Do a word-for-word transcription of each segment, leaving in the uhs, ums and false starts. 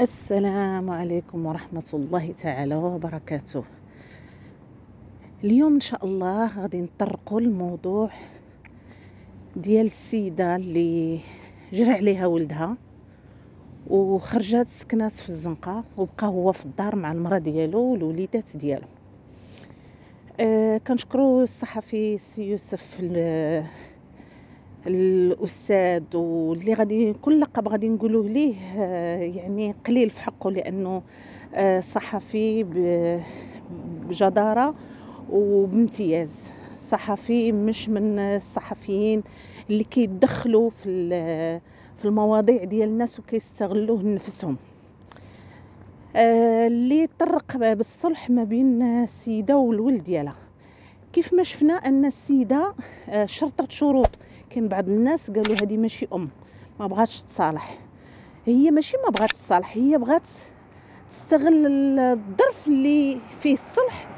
السلام عليكم ورحمة الله تعالى وبركاته. اليوم إن شاء الله غادي نطرقوا الموضوع ديال السيدة اللي جرى عليها ولدها وخرجت سكنات في الزنقة وبقى هو في الدار مع المرأة ديالو والوليدات ديالو. أه كنشكروا الصحفي سي يوسف الاستاذ واللي غادي كل لقب غادي نقولوه ليه يعني قليل في حقه، لانه صحفي بجداره وبامتياز، صحفي مش من الصحفيين اللي كيتدخلوا في في المواضيع ديال الناس وكيستغلوه لنفسهم. اللي طرق بالصلح ما بين السيده والولد ديالها، كيف ما شفنا ان السيده شرطت شروط. كاين بعض الناس قالوا هذه ماشي ام، ما بغاتش تصالح، هي ماشي ما بغاتش تصالح، هي بغات تستغل الظرف اللي فيه الصلح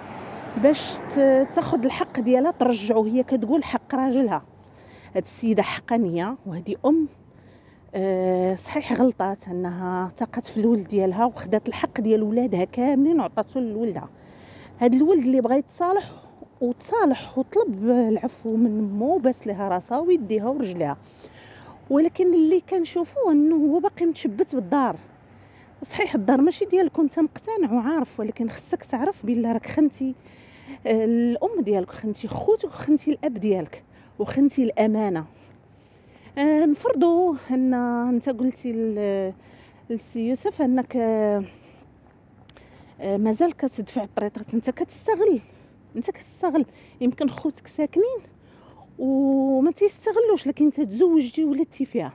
باش تاخذ الحق ديالها ترجعه. هي كتقول حق راجلها. هاد السيده حقانيه وهذه ام، أه صحيح غلطات انها تاقت في الولد ديالها وخدات الحق ديال ولادها كاملين وعطاتو لولدها. هاد الولد اللي بغى يتصالح وتصالح وطلب العفو من مو باس لها راسها ويديها ورجلها، ولكن اللي كنشوفوه انه هو باقي متشبت بالدار. صحيح الدار ماشي ديالكم، انت مقتنع وعارف، ولكن خصك تعرف بلي راك خنتي الام ديالك، خنتي خوتك، خنتي الاب ديالك، وخنتي الامانه. نفرضوا ان انت قلتي للسي يوسف انك مازال كتدفع الطريطات، انت كتستغل انت كتستغل يمكن خوتك ساكنين وما تيستغلوش، لكن انت تزوجتي ولدتي فيها،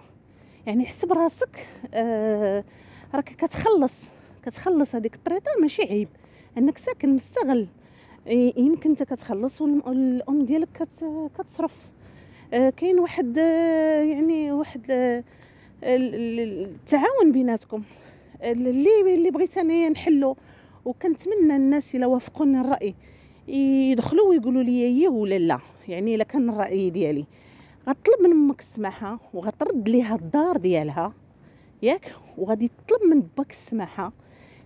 يعني حسب راسك آه راك كتخلص كتخلص هذيك الطريطه. ماشي عيب انك ساكن مستغل، يمكن انت كتخلص والام ديالك كت كتصرف. آه كاين واحد آه يعني واحد آه التعاون بيناتكم اللي اللي بغيت انا نحلو، وكنتمنى الناس الا وافقوني الراي يدخلوا ويقولوا لي ايه ولا لا. يعني الا كان الراي ديالي غطلب من امك السماحه وغترد ليها الدار ديالها، ياك، وغادي تطلب من باك السماحه،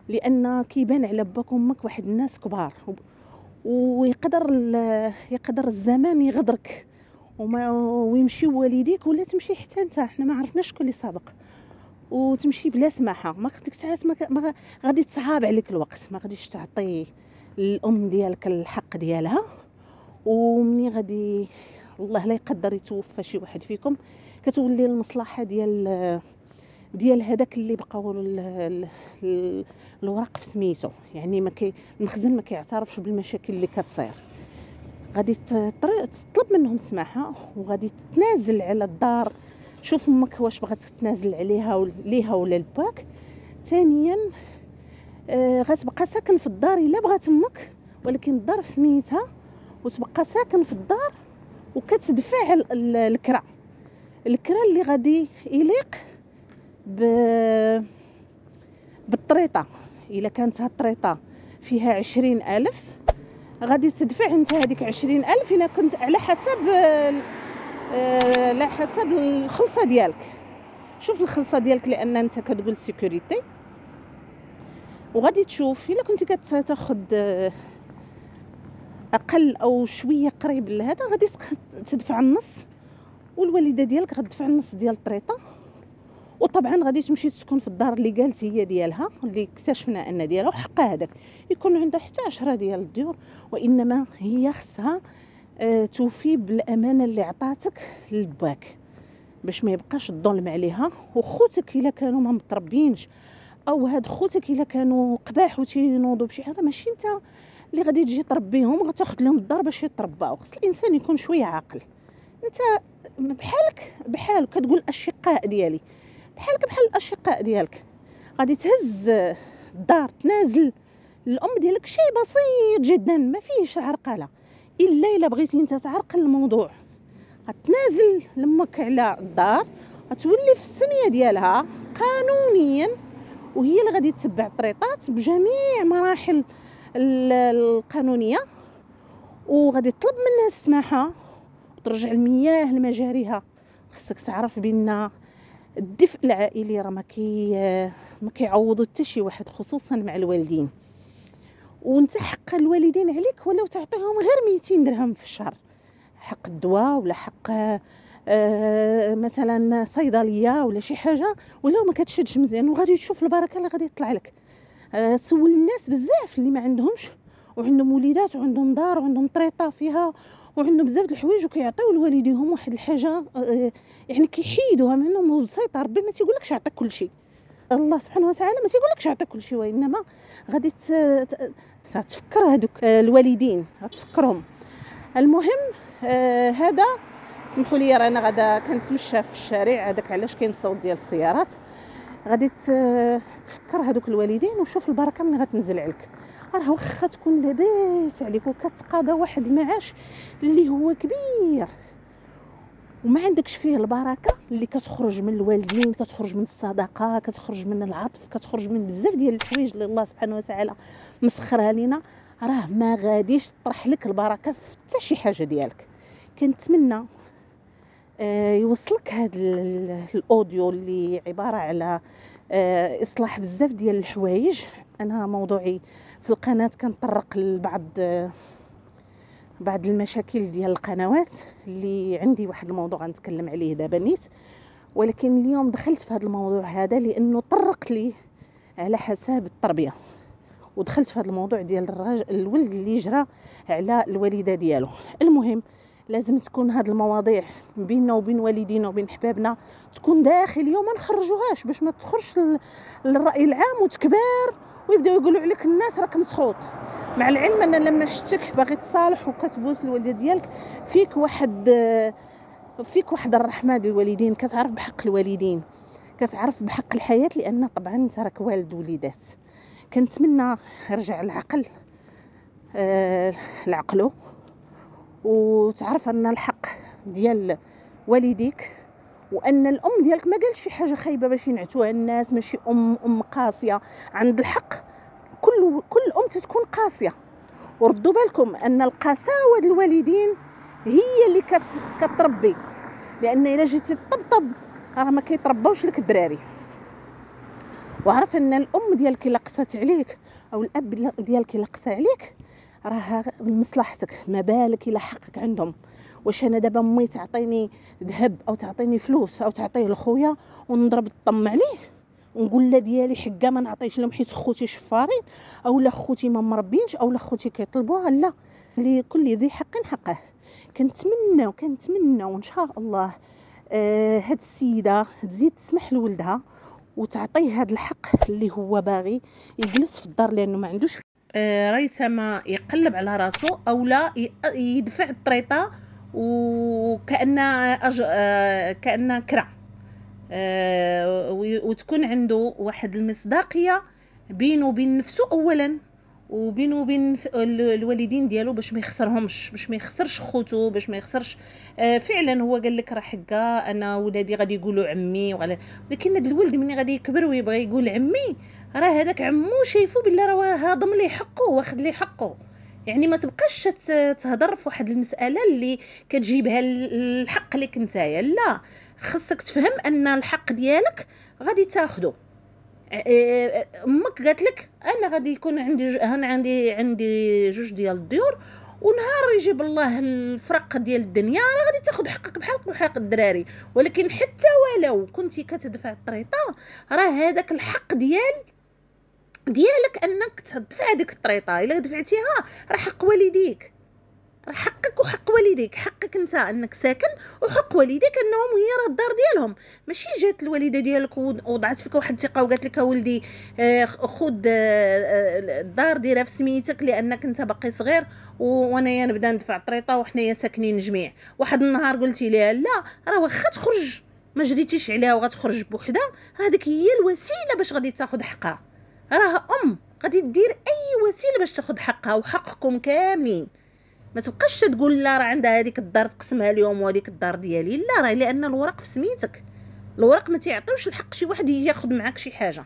لان كيبان على باك وامك واحد الناس كبار، ويقدر يقدر الزمان يغدرك وما ويمشي والديك ولا تمشي حتى انت، حنا ما عرفناش شكون اللي سابق، وتمشي بلا سماحه. ما قلت لك ساعات ما غادي تصعاب عليك الوقت، ما غاديش تعطي الام ديالك الحق ديالها. ومني غادي الله لا يقدر يتوفى شي واحد فيكم، كتولي المصلحه ديال ديال هذاك اللي بقاو الوراق في سميتو، يعني ما كي المخزن ما كيعترفش بالمشاكل اللي كتصير. غادي تطلب منهم سماحه وغادي تتنازل على الدار. شوف امك واش بغات تتنازل عليها ليها ولا الباك. ثانيا غتبقى ساكن في الدار الا بغات امك، ولكن الدار في سميتها، وتبقى ساكن في الدار وكتدفع الكرا الكرا اللي غادي يليق بالطريطه. الا كانت هالطريطه فيها عشرين الف غادي تدفع انت هذيك عشرين الف، الا كنت على حسب على حسب الخلصه ديالك. شوف الخلصه ديالك، لان انت كتقول سيكوريتي، وغادي تشوف الا كنتي كتاخد اقل او شويه قريب لهذا غادي تدفع النص، والوالده ديالك غتدفع النص ديال الطريطه. وطبعا غادي تمشي تسكن في الدار اللي قالت هي ديالها، اللي اكتشفنا ان ديالها وحق هذاك يكون عندها حتى عشرة ديال الديور، وانما هي خصها توفي بالامانه اللي عطاتك لباك باش ما يبقاش الظلم عليها. وخوتك الا كانوا ما متربينش، او هاد خوتك الا كانوا قباح وتينوضوا بشي حاجه، ماشي انت اللي غادي تجي تربيهم وغتاخذ لهم الدار باش يترباو. خص الانسان يكون شويه عاقل. انت بحالك بحال كتقول الاشقاء ديالي، بحالك بحال الاشقاء ديالك، غادي تهز الدار تنازل الام ديالك. شيء بسيط جدا ما فيهش عرقله، الا الا بغيتي انت تعرقل الموضوع. غتنازل لامك على الدار، غتولي في السميه ديالها قانونيا، وهي اللي غادي تتبع الطريطات بجميع مراحل القانونيه، وغادي تطلب منها السماحه وترجع المياه لمجاريها. خصك تعرف بان الدفء العائلي راه ما كي ما كيعوضو حتى شي واحد، خصوصا مع الوالدين. وانت حق الوالدين عليك ولو تعطيهم غير مئتين درهم في الشهر، حق الدواء ولا حق آه مثلا صيدليه ولا شي حاجه، ولا ما كتشدش مزيان وغادي تشوف البركه اللي غادي تطلع لك. آه تسول الناس بزاف اللي ما عندهمش وعندهم وليدات وعندهم دار وعندهم طريطه فيها وعندهم بزاف د الحوايج وكيعطيو لوالديهم واحد الحاجه آه يعني كيحيدوها منهم بسيطه. ربي ما تيقولكش عطيك كلشي، الله سبحانه وتعالى ما تيقولكش عطيك كلشي، وانما غادي تفكر هذوك الوالدين، غتفكرهم. المهم آه هذا سمحوا لي رانا غادا كنتمشى في الشارع، هذاك علاش كاين الصوت ديال السيارات. غادي تفكر هذوك الوالدين وشوف البركه من غتنزل عليك. راه واخا تكون لاباس عليك وكتقاضى واحد المعاش اللي هو كبير وما عندكش فيه البركه اللي كتخرج من الوالدين، كتخرج من الصدقه، كتخرج من العطف، كتخرج من بزاف ديال الحوايج اللي الله سبحانه وتعالى مسخرها لينا، راه ما غاديش تطرح لك البركه في حتى شي حاجه ديالك. كنتمنى يوصلك هذا الاوديو اللي عباره على اصلاح بزاف ديال الحوايج. انا موضوعي في القناه كنطرق لبعض بعض المشاكل ديال القنوات اللي عندي، واحد الموضوع غنتكلم عليه دابا نيت، ولكن اليوم دخلت في هذا الموضوع هذا لانه طرق لي على حساب التربيه، ودخلت في هذا الموضوع ديال الراجل الولد اللي جرى على الوالده ديالو. المهم لازم تكون هاد المواضيع بيننا وبين والدينا وبين حبابنا تكون داخل اليوم، ما نخرجوهاش باش ما تخرجش للراي العام وتكبر ويبداو يقولوا عليك الناس راك مسخوط. مع العلم ان لما شتك باغي تصالح وكتبوس الوالده ديالك فيك واحد فيك واحد الرحمه ديال الوالدين، كتعرف بحق الوالدين، كتعرف بحق الحياه، لان طبعا انت راك والد وليدات. كنتمنى يرجع العقل آه لعقله وتعرف ان الحق ديال والديك، وان الام ديالك ما قالش شي حاجه خايبه باش ينعتوها الناس، ماشي ام ام قاسيه. عند الحق كل كل ام تتكون قاسيه. وردوا بالكم ان القساوه ديال الوالدين هي اللي كت كتربي، لان الا جيتي تطبطب راه ما كيتربوش لك الدراري. وعرف ان الام ديالك الا قست عليك او الاب ديالك الا قسى عليك راه من مصلحتك، ما بالك الى حقك عندهم. واش انا دابا امي تعطيني ذهب او تعطيني فلوس او تعطيه لخويا ونضرب الطم عليه ونقول لا ديالي حقه ما نعطيش لهم حيت خوتي شفارين او لا خوتي ما مربينش او لا خوتي كيطلبوها؟ لا، لكل ذي حق حقه. كنتمنى وكنتمنى وان شاء الله آه هاد السيده تزيد تسمح لولدها وتعطيه هاد الحق اللي هو باغي يجلس في الدار، لانه ما عندوش ريتما يقلب على راسه او لا يدفع الطريطه وكأن أج... كأن كرا، وتكون عنده واحد المصداقيه بينه وبين نفسه اولا وبينه وبين الوالدين ديالو، باش ما يخسرهمش، باش ما يخسرش خوتو، باش ما يخسرش فعلا. هو قال لك راه حقا انا ولادي غادي يقولوا عمي، ولكن هذا الولد ملي غادي يكبر ويبغي يقول عمي راه هذاك عمو شايفو بلي راه هاضم ليه حقه واخد ليه حقه. يعني ما تبقاش تهضر في واحد المساله اللي كتجيبها الحق ليك نتايا، لا، خصك تفهم ان الحق ديالك غادي تاخده. امك قالت لك انا غادي يكون عندي انا عندي عندي جوج ديال الديور، ونهار يجيب الله الفرق ديال الدنيا راه غادي تاخذ حقك بحالك وحق الدراري. ولكن حتى ولو كنتي كتدفع الطريطه راه هذاك الحق ديال ديالك انك تدفع ديك الطريطه. الا دفعتيها راه حق والديك، راه حقك وحق والديك. حقك انت انك ساكن وحق والديك انهم هي راه الدار ديالهم، ماشي جات الوالده ديالك وضعت فيك واحد الثقه وقالت لك ولدي خذ الدار ديرها في سميتك لانك انت باقي صغير وانايا نبدا ندفع الطريطه وحنايا ساكنين جميع. واحد النهار قلتي ليها لا، راه واخا تخرج ما جريتيش عليها وغتخرج بوحدها، هذيك هي الوسيله باش غادي تاخذ حقها. راه ام غادي دير اي وسيله باش تاخذ حقها وحقكم كاملين. ما تبقاش تقول لا راه عندها هذيك الدار تقسمها اليوم وهذيك الدار ديالي، لا، راه لان الوراق في سميتك. الوراق ما تيعطيوش الحق شي واحد ياخذ معاك شي حاجه.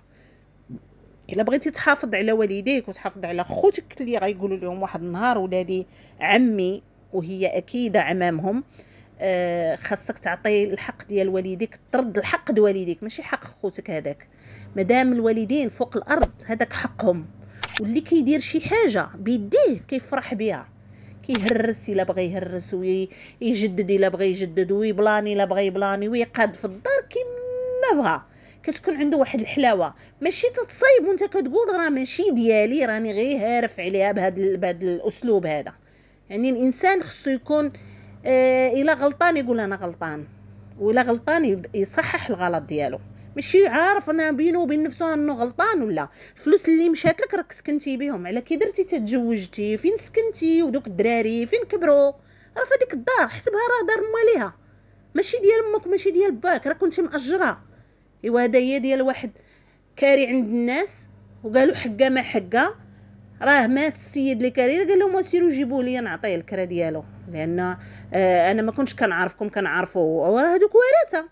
الا بغيتي تحافظ على والديك وتحافظ على خوتك اللي غايقولوا لهم واحد النهار ولادي عمي وهي اكيد عمامهم، خاصك تعطي الحق ديال والديك، ترد الحق ديال والديك ماشي حق خوتك هذاك. مادام الوالدين فوق الارض هذاك حقهم، واللي كيدير شي حاجه بيديه كيفرح بها، كيهرس الا بغى يهرس، ويجدد الا بغى يجدد، ويبلاني الا بغى يبلاني، ويقاد في الدار كيما بغا. كتكون عنده واحد الحلاوه، ماشي تتصايب وانت كتقول راه ماشي ديالي، راني غير هارف عليها بهذا بهذا الاسلوب هذا. يعني الانسان خصو يكون إيه، الا غلطان يقول انا غلطان، ولا غلطان يصحح الغلط ديالو، ماشي عارف انا بينه وبين نفسه انه غلطان. ولا الفلوس اللي مشات لك راك سكنتي بهم، على كي درتي تتزوجتي، فين سكنتي، ودوك الدراري فين كبروا، راه في هذيك الدار حسبها راه دار مواليها، ماشي ديال امك ماشي ديال باك، راه كنتي ماجرها. ايوا هذا هي ديال واحد كاري عند الناس وقالوا حقه ما حقه، راه مات السيد اللي كاري، قال لهم سيروا جيبوه لي نعطيه الكرا ديالو، لان آه انا ما كنتش كنعرفكم كنعرفو. وراه هذوك ورثه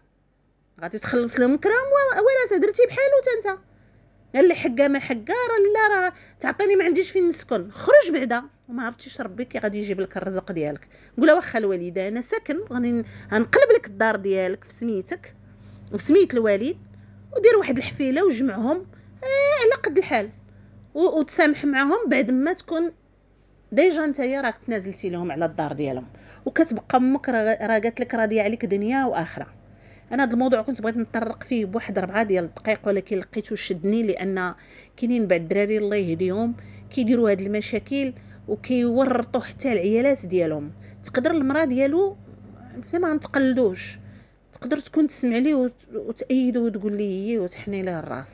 غادي تخلص لهم كرام، ورثه درتي بحالو انت. قال لي حقه ما حقه، راه لا راه تعطيني ما عنديش فين نسكن، خرج بعدا وما عرفتيش ربي كي غادي يجيب لك الرزق ديالك. قولها واخا الوالده انا ساكن، غادي غنقلب لك الدار ديالك في سميتك وفي سميت الوالد، ودير واحد الحفيله وجمعهم آه على قد الحال، وتسامح معهم بعد ما تكون ديجا نتايا راك تنازلتي لهم على الدار ديالهم، وكتبقى امك راه قالت لك راضيه عليك دنيا واخره. انا هذا الموضوع كنت بغيت نتطرق فيه بواحد ربعه ديال الدقائق، ولكن لقيته شدني، لان كاينين بعض الدراري الله يهديهم كيديروا هاد المشاكل وكيورطوا حتى العيالات ديالهم. تقدر المراه ديالو حنا ما نتقلدوش، تقدر تكون تسمع ليه وتأيده وتقول ليه وتحني له الراس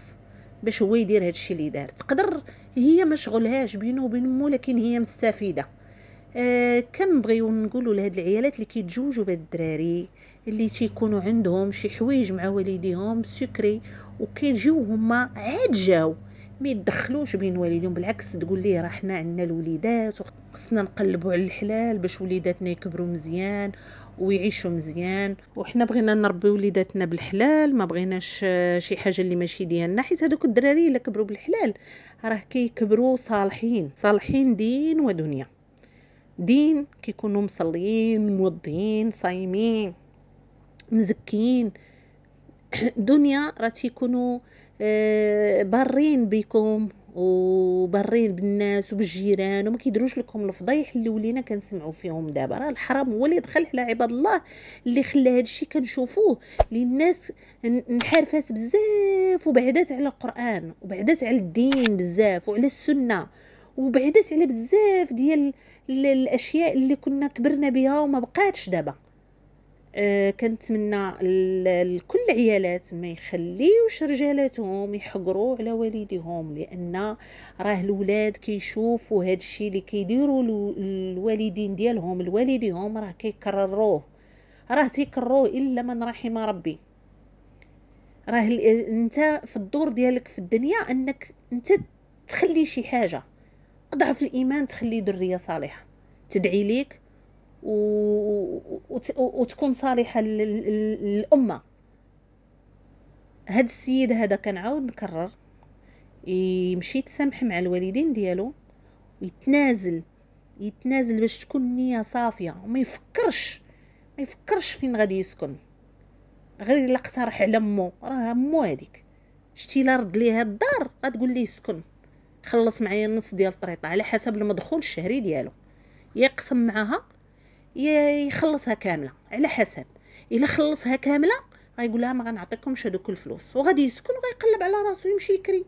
باش هو يدير هذا الشيء اللي دار. تقدر هي ما شغلهاش بينه وبين امه، لكن هي مستفيده. أه كنبغيو نقولوا لهاد العيالات اللي كيتزوجوا بهاد الدراري اللي تيكونوا عندهم شي حوايج مع والديهم سكري وكيجيو هما عاد جاو، ما يدخلوش بين والديهم، بالعكس تقول ليه راه حنا عندنا الوليدات وخصنا نقلبوا على الحلال باش وليداتنا يكبروا مزيان ويعيشوا مزيان، وحنا بغينا نربيو وليداتنا بالحلال، ما بغيناش شي حاجه اللي ماشي ديالنا. حيت هذوك الدراري الا كبروا بالحلال راه كيكبروا صالحين، صالحين دين ودنيا. دين كيكونوا مصليين، موضيين، صايمين، مزكيين. دنيا راه تيكونوا بارين بكم وبارين بالناس وبالجيران، وما كيديروش لكم الفضايح اللي ولينا كنسمعوا فيهم دابا. راه الحرام هو اللي دخل على عباد الله، اللي خلى هذا الشيء كنشوفوه، اللي الناس انحرفات بزاف وبعدات على القران وبعدات على الدين بزاف وعلى السنه، وبعدات على بزاف ديال الاشياء اللي كنا كبرنا بها وما بقاتش دابا. أه كنتمنى لكل عيالات ما يخليوش رجالاتهم يحقروا على والديهم، لان راه الولاد كيشوفوا هذا الشيء اللي كيديروا الوالدين ديالهم الوالديهم راه كيكرروه، راه تيكرروه الا من رحم ربي. راه انت في الدور ديالك في الدنيا انك انت تخلي شي حاجه، اضعف الايمان تخلي ذريه صالحه تدعي ليك وتكون صالحه للامه. هاد السيد هذا كنعاود نكرر، يمشي يتسامح مع الوالدين ديالو ويتنازل، يتنازل باش تكون النيه صافيه، وما يفكرش ما يفكرش فين غادي يسكن، غير الا اقترح على امو، راه امو هذيك شتي لا رد ليه هاد الدار غتقول ليه سكن، خلص معايا نص ديال الطريطه على حسب المدخول الشهري ديالو، يقسم معاها يخلصها كامله على حسب. الا خلصها كامله غايقول لها ما غنعطيكمش هذوك الفلوس، وغادي يسكن وغيقلب على راسو يمشي يكري،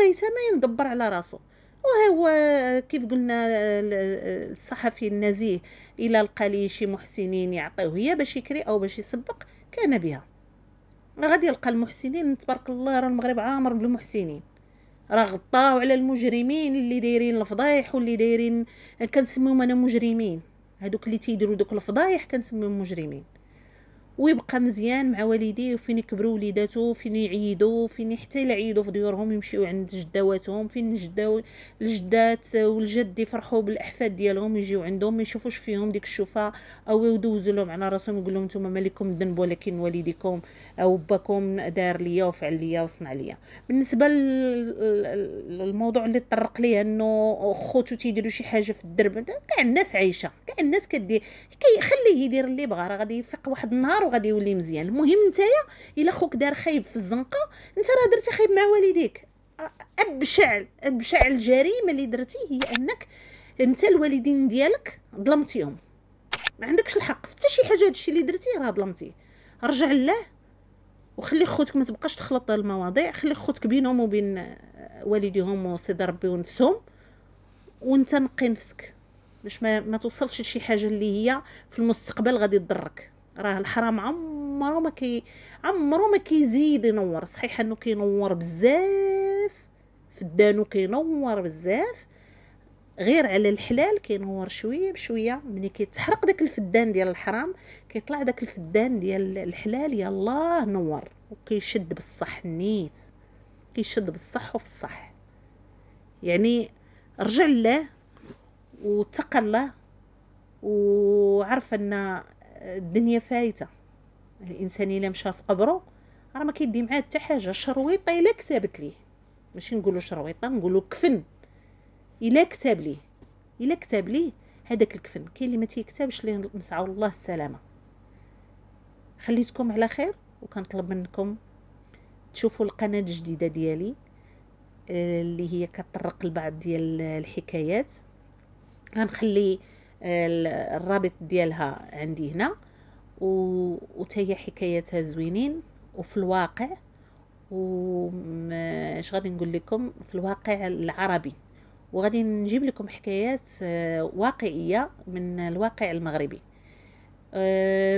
ريته ما يدبر على راسو. وها هو كيف قلنا الصحفي النزيه، الا لقى ليه شي محسنين يعطيه هي باش يكري او باش يسبق كان بها، غادي يلقى المحسنين. تبارك الله راه المغرب عامر بالمحسنين، راه غطاو على المجرمين اللي دايرين الفضايح واللي دايرين، كنسميهم انا مجرمين، هادوك اللي تيديروا دوك الفضايح كنسميهم مجرمين. ويبقى مزيان مع والديه، وفين يكبروا وليداتو، فين يعيدوا، فين حتى يعيدوا في ديورهم، يمشيو عند جداواتهم، فين جداو الجدات والجد يفرحوا بالاحفاد ديالهم، يجيو عندهم ما يشوفوش فيهم ديك الشوفه، او يدوزوا لهم على راسهم يقول لهم نتوما مالكم الذنب ولكن والديكم او باكم دار ليا وفعل ليا وصنع ليا. بالنسبه للموضوع اللي تطرق ليه انه خوتو تيديروا شي حاجه في الدرب، كاع الناس عايشه، كاع الناس كدير، خليه يدير اللي بغى، راه غادي يفيق واحد النهار وغادي يولي مزيان. المهم نتايا الا خوك دار خايب في الزنقه، انت راه درتي خايب مع والديك. ابشع ابشع الجريمه اللي درتي هي انك انت الوالدين ديالك ظلمتيهم، ما عندكش الحق في حتى شي حاجه. هادشي اللي درتي راه ظلمتيه، رجع لله وخلي خوتك، ما تبقاش تخلط المواضيع، خلي خوتك بينهم وبين والديهم وسيد ربي ونفسهم، وانت نقي نفسك باش ما, ما توصلش لشي حاجه اللي هي في المستقبل غادي تضرك. راه الحرام عمره ما كي عمره ما كيزيد ينور. صحيح انه كينور بزاف في الدانو، كينور بزاف غير على الحلال، كينور شويه بشويه. ملي كيتحرق داك الفدان ديال الحرام كيطلع داك الفدان ديال الحلال يلاه نور، وكيشد بالصح النيت، كيشد بالصح وفي الصح. يعني رجع لله وتقى الله وعرف ان الدنيا فايته. الانسان الا مشى في قبره راه ما كيدي معاه حتى حاجه. شرويطه الا كتبت ليه، ماشي نقولوا شرويطه، نقولوا كفن الا كتب ليه، الا كتب ليه هذاك الكفن. كاين اللي ما تيكتبش ليه، نسعوا الله السلامه. خليتكم على خير، وكنطلب منكم تشوفوا القناه الجديده ديالي اللي هي كتطرق لبعض ديال الحكايات. غنخلي الرابط ديالها عندي هنا، وتاهي حكاياتها زوينين وفي الواقع. واش غادي نقول لكم؟ في الواقع العربي، وغادي نجيب لكم حكايات واقعيه من الواقع المغربي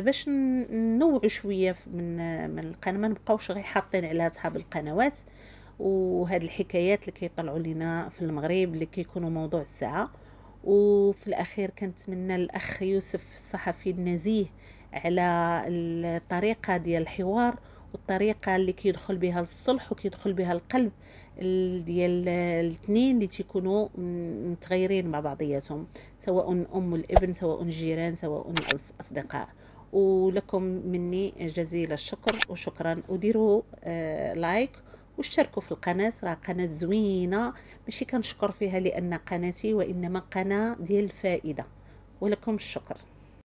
باش ننوعوا شويه من من القناه، ما نبقاوش غير حاطين على اصحاب القنوات وهاد الحكايات اللي كيطلعوا لنا في المغرب اللي كيكونوا موضوع الساعه. وفي الاخير كنتمنى الاخ يوسف الصحفي النزيه على الطريقه ديال الحوار والطريقه اللي كيدخل بها الصلح وكيدخل بها القلب ديال الاثنين اللي تيكونوا متغيرين مع بعضياتهم، سواء ام الابن، سواء الجيران، سواء الاصدقاء. ولكم مني جزيل الشكر وشكرا. وديروا آه لايك واشتركوا في القناه، راه قناه زوينه، ماشي كنشكر فيها لان قناتي وانما قناه ديال الفائده. ولكم الشكر.